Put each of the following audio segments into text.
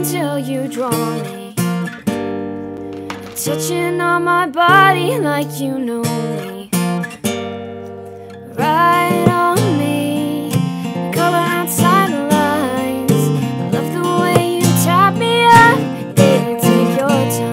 until you draw me, touching on my body like you know me. Right on me, color outside the lines. I love the way you tap me up, baby, take your time.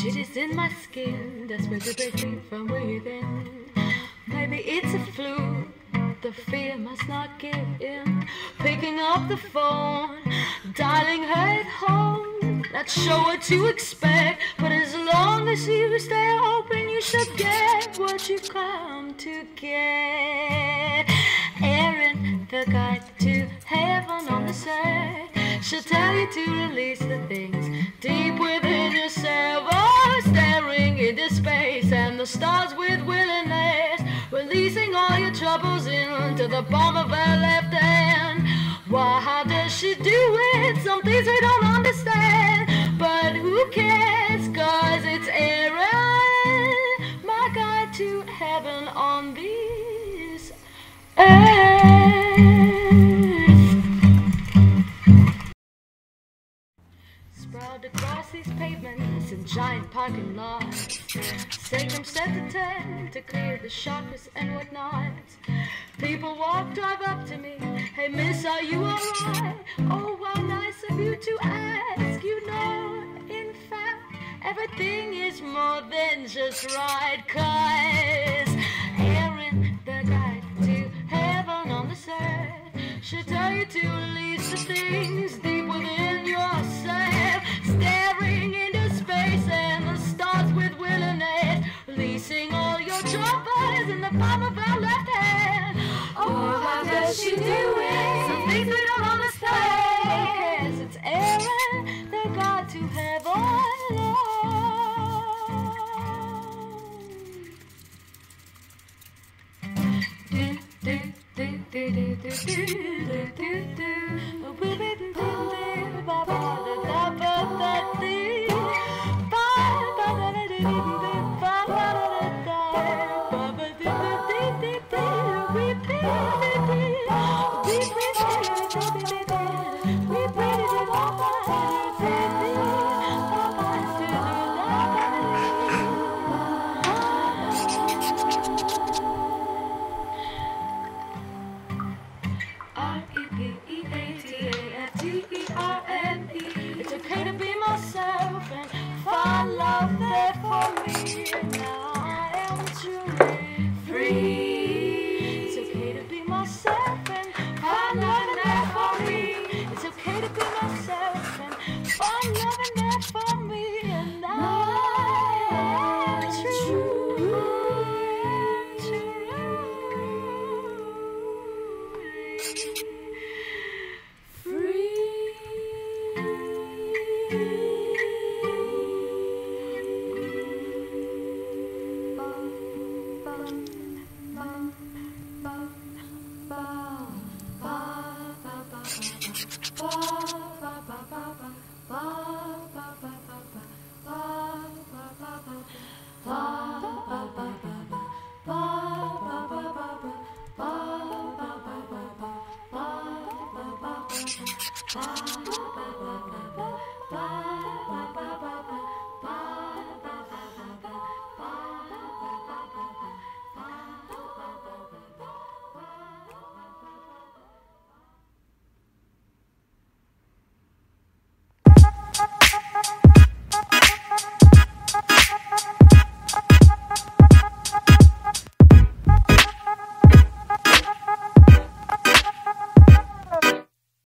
It is in my skin that's resurrecting from within. Maybe it's a fluke, the fear must not give in. Picking up the phone, dialing her at home. Not sure what you expect, but as long as you stay open, you should get what you come to get. Erin, the guide to heaven on this earth, she'll tell you to release the things deep within yourself. Oh, staring into space and the stars with willingness, releasing all your troubles into the palm of her left hand. Why, how does she do it? Some things we don't understand, but who cares? Cause it's Erin, my guide to heaven on this earth. Across these pavements and giant parking lots, take them set to 10 to clear the chakras and whatnot. People drive up to me, hey miss, are you alright? Oh, how nice of you to ask. You know, in fact, everything is more than just right. Cause Erin, the guide to heaven on this earth, she'll tell you to release the things deep within yourself. Staring into space and the stars with willingness, releasing all your troubles in the palm of her left hand. Oh, how does she do it? Some things we don't